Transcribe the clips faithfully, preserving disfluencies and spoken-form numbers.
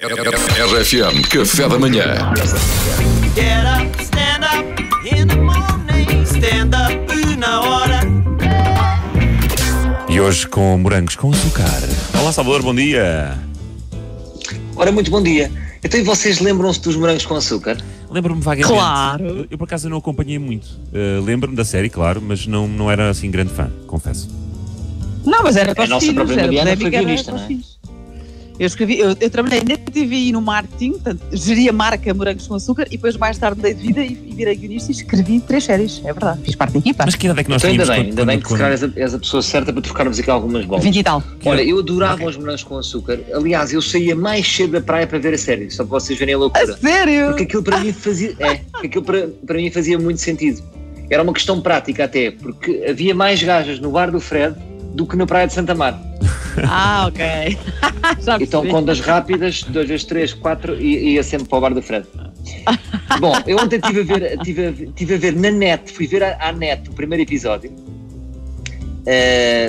R F M Café da Manhã. Get up, stand up in the morning. Stand up na hora. E hoje com morangos com açúcar. Olá Salvador, bom dia. Ora, muito bom dia. Então, e vocês lembram-se dos morangos com açúcar? Lembro-me vagamente. Claro. Eu, eu por acaso não acompanhei muito. Uh, Lembro-me da série, claro, mas não, não era assim grande fã, confesso. Não, mas era para os filhos. A nossa própria Mariana foi guionista, não é? Eu, escrevi, eu, eu trabalhei na T V I no marketing, portanto, geria a marca Morangos com Açúcar e depois mais tarde dei de vida e, e virei guionista e escrevi três séries, é verdade, fiz parte da equipa. Mas que idade é que nós então, tínhamos? Ainda bem, ainda bem que se calhar és a pessoa certa para trocarmos aqui algumas bolas. vinte e tal. Olha, eu adorava okay. os Morangos com Açúcar, aliás, eu saía mais cedo da praia para ver a série, só para vocês verem a loucura. A sério? Porque aquilo para mim fazia, é, aquilo para, para mim fazia muito sentido, era uma questão prática até, porque havia mais gajas no bar do Fred do que na praia de Santa Mar. Ah, ok. Então contas rápidas, dois vezes três, quatro e ia sempre para o bar da Fred. Bom, eu ontem estive a ver, tive a, tive a ver na net, fui ver à, à net o primeiro episódio, uh,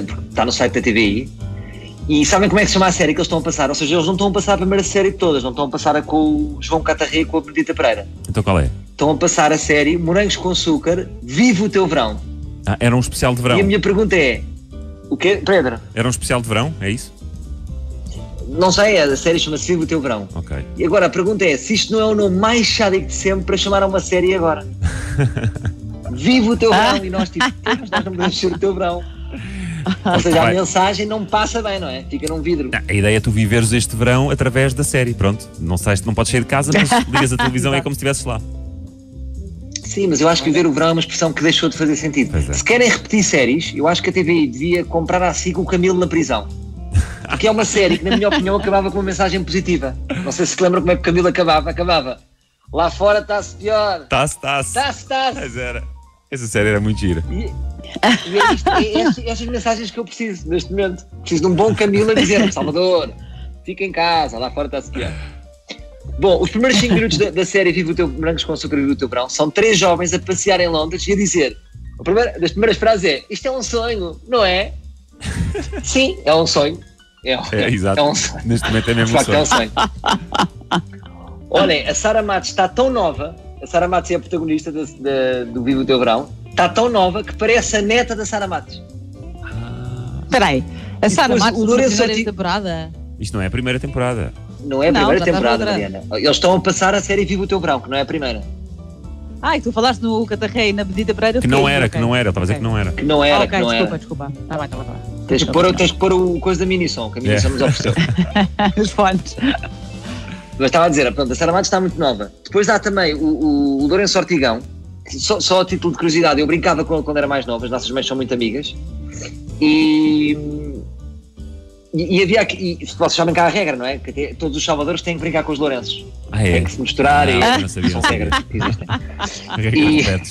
porque está no site da T V I, e sabem como é que se chama a série que eles estão a passar? Ou seja, eles não estão a passar a primeira série de todas, não estão a passar a com o João Catarino e com a Perdita Pereira. Então qual é? Estão a passar a série Morangos com Açúcar, Vivo o Teu Verão. Ah, era um especial de verão. E a minha pergunta é... O quê, Pedro? Era um especial de verão, é isso? Não sei, a série chama-se Vivo o Teu Verão. Ok. E agora a pergunta é, se isto não é o nome mais sádico de sempre para chamar a uma série agora? Vivo o Teu Verão, ah. e nós tipo, nós não podemos ser o Teu Verão. Ou seja, a mensagem não passa bem, não é? Fica num vidro. A ideia é tu viveres este verão através da série, pronto. Não sais, não podes sair de casa, mas ligas a televisão e é como se estivesses lá. Sim, mas eu acho que viver o verão é uma expressão que deixou de fazer sentido. É. Se querem repetir séries, eu acho que a T V I devia comprar à SIC o Camilo na prisão. Porque é uma série que, na minha opinião, acabava com uma mensagem positiva. Não sei se se lembram como é que o Camilo acabava. Acabava. Lá fora está-se pior. Está-se, está-se. Está-se, está-se. Mas era. Essa série era muito gira. E, e é isto, é, é, é estas mensagens que eu preciso neste momento. Preciso de um bom Camilo a dizer, Salvador, fica em casa, lá fora está-se pior. Bom, os primeiros cinco minutos da, da série Vivo o Teu Morangos com Açúcar, Vivo o Teu Verão são três jovens a passear em Londres e a dizer, a primeira, das primeiras frases é, isto é um sonho, não é? Sim, é um sonho. É, é, é, exato. É um sonho. Neste momento é mesmo um sonho. É um sonho. Olhem, a Sara Matos está tão nova, a Sara Matos é a protagonista de, de, do Vivo o Teu Verão, está tão nova que parece a neta da Sara Matos. Espera aí, a Sara Matos na primeira temporada? Isto não é a primeira temporada. Não é a primeira não, temporada, Mariana. Eles estão a passar a série Vivo o Teu Verão, que não é a primeira. Ah, e tu falaste no Catarrei na Perdita Pereira. Que não era, okay. que não era, estava okay. a dizer que não era. Que não era, ah, okay, que não desculpa, era. Desculpa, desculpa. Tá bem, tá bem, tá bem. Tens, que pôr, tens que pôr o coisa da Minisom, que a Minisom yeah. nos ofereceu. Os fones. Mas estava a dizer, pronto, a Sara Matos está muito nova. Depois há também o, o, o Lourenço Ortigão, só, só a título de curiosidade, eu brincava com ele quando era mais nova, as nossas mães são muito amigas. E... E, e havia aqui, e, vocês sabem que há a regra, não é? Que até, todos os Salvadores têm que brincar com os Lourenços. Ah, é? Tem que se misturar não, e. Não sabia, são regras que existem.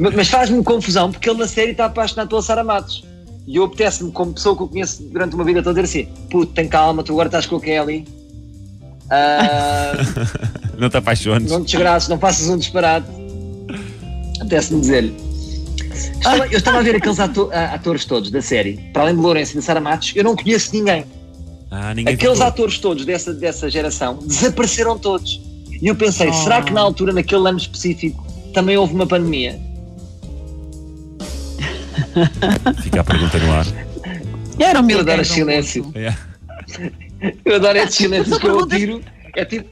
E, mas faz-me confusão porque ele na série está apaixonado pela Sara Matos. E eu apetece-me, como pessoa que eu conheço durante uma vida, estou a dizer assim: puto, tem calma, tu agora estás com a Kelly. Uh, não te apaixones. Não te desgraças, não passas um disparate. Apetece-me dizer-lhe. Estava, eu estava a ver aqueles ator, atores todos da série, para além de Lourenço e de Sara Matos, eu não conheço ninguém. Ah, ninguém aqueles ficou. Atores todos dessa, dessa geração desapareceram todos. E eu pensei, oh. será que na altura, naquele ano específico, também houve uma pandemia? Fica a pergunta no ar. Era um eu adoro esse silêncio. É. Eu adoro esse silêncio que eu tiro. É tipo...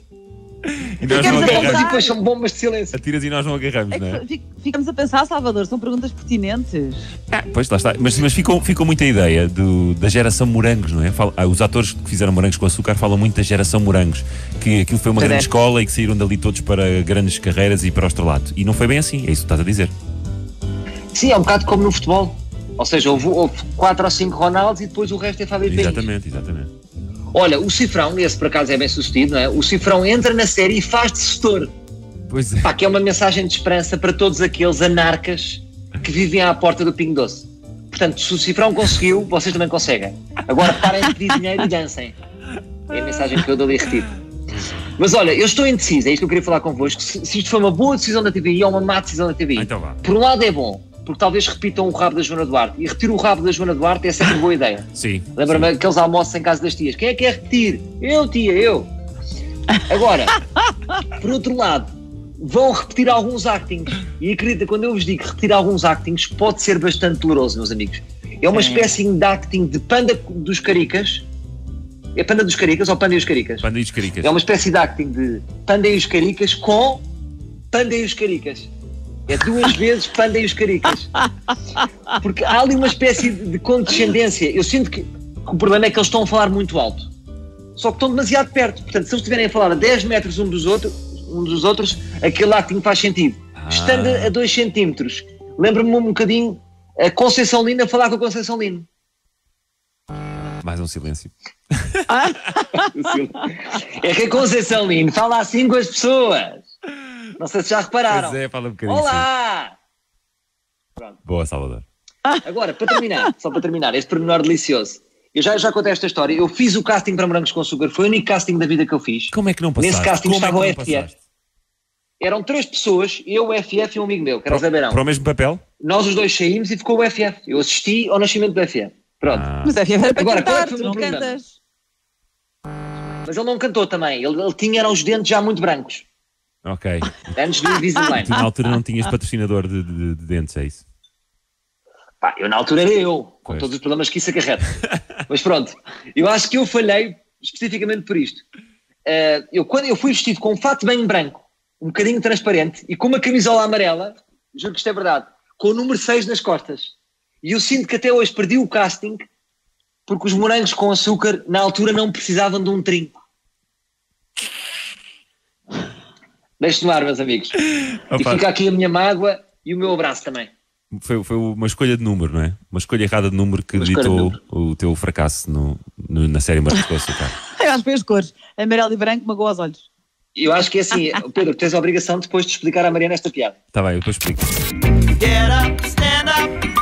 E nós não agarramos. E depois são bombas de silêncio. Atiras e nós não agarramos, é não é? Ficamos a pensar, Salvador, são perguntas pertinentes. Ah, pois, lá está. Mas, mas ficou, ficou muita ideia do, da geração morangos, não é? Fala, ah, os atores que fizeram Morangos com Açúcar falam muito da geração morangos, que aquilo foi uma grande escola e que saíram dali todos para grandes carreiras e para o estrelato. E não foi bem assim, é isso que estás a dizer. Sim, é um bocado como no futebol. Ou seja, houve, houve quatro ou cinco Ronaldos e depois o resto é Fábio Pires. Exatamente, exatamente. Olha, o Cifrão, esse por acaso é bem sucedido, não é? O Cifrão entra na série e faz de setor. Pois é. Pá, que é uma mensagem de esperança para todos aqueles anarcas que vivem à porta do Pinho Doce. Portanto, se o Cifrão conseguiu, vocês também conseguem. Agora parem de pedir dinheiro e dancem. É a mensagem que eu dou e retiro. Mas olha, eu estou indeciso, é isto que eu queria falar convosco. Se, se isto foi uma boa decisão da T V I ou uma má decisão da T V I. Então vá. Por um lado é bom, porque talvez repitam o rabo da Joana Duarte. E repetir o rabo da Joana Duarte é sempre boa ideia. Sim. Lembra-me aqueles almoços em casa das tias. Quem é que quer repetir? Eu, tia, eu. Agora, por outro lado, vão repetir alguns actings. E acredita, quando eu vos digo repetir alguns actings, pode ser bastante doloroso, meus amigos. É uma é. espécie de acting de panda dos caricas. É panda dos caricas ou panda e os caricas? Panda e os caricas. É uma espécie de acting de panda e os caricas com panda e os caricas. É duas vezes panda e os caricas. Porque há ali uma espécie de condescendência. Eu sinto que o problema é que eles estão a falar muito alto. Só que estão demasiado perto. Portanto, se eles estiverem a falar a dez metros um dos outros, um dos outros aquele acting faz sentido. Ah. Estando a dois centímetros, lembra-me um bocadinho a Conceição Lino a falar com a Conceição Lino. Mais um silêncio. É que a Conceição Lino fala assim com as pessoas. Não sei se já repararam. Pois é, fala um bocadinho. Olá! Pronto. Boa, Salvador. Agora, para terminar, só para terminar, este pormenor delicioso. Eu já, já contei esta história. Eu fiz o casting para Morangos com Açúcar. Foi o único casting da vida que eu fiz. Como é que não passaste? Nesse casting Como estava é o F F. Passaste? Eram três pessoas, eu, o F F e um amigo meu, que era o Zé Beirão. Para o mesmo papel? Nós os dois saímos e ficou o F F. Eu assisti ao nascimento do F F. Pronto. Ah. Mas o F F era para Agora, cantar, tu não cantas. Mas ele não cantou também. Ele, ele tinha eram os dentes já muito brancos. Ok. Antes do Invisalign. Tu na altura não tinhas patrocinador de, de, de dentes, é isso? Pá, eu na altura era eu, com pois. todos os problemas que isso acarreta. Mas pronto, eu acho que eu falhei especificamente por isto. Uh, eu, quando eu fui vestido com um fato bem branco, um bocadinho transparente, e com uma camisola amarela, juro que isto é verdade, com o número seis nas costas. E eu sinto que até hoje perdi o casting, porque os Morangos com Açúcar, na altura, não precisavam de um trinco. Deixe-te no ar, meus amigos. Opa. E fica aqui a minha mágoa e o meu abraço também. Foi, foi uma escolha de número, não é? Uma escolha errada de número que ditou o teu fracasso no, no, na série Morangos com Açúcar. Eu acho que foi as cores. Amarelo e branco magoou aos olhos. Eu acho que é assim, Pedro, tens a obrigação depois de explicar à Mariana esta piada. Está bem, eu depois explico. Get up, stand up.